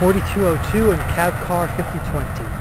4202 and cab car 5020.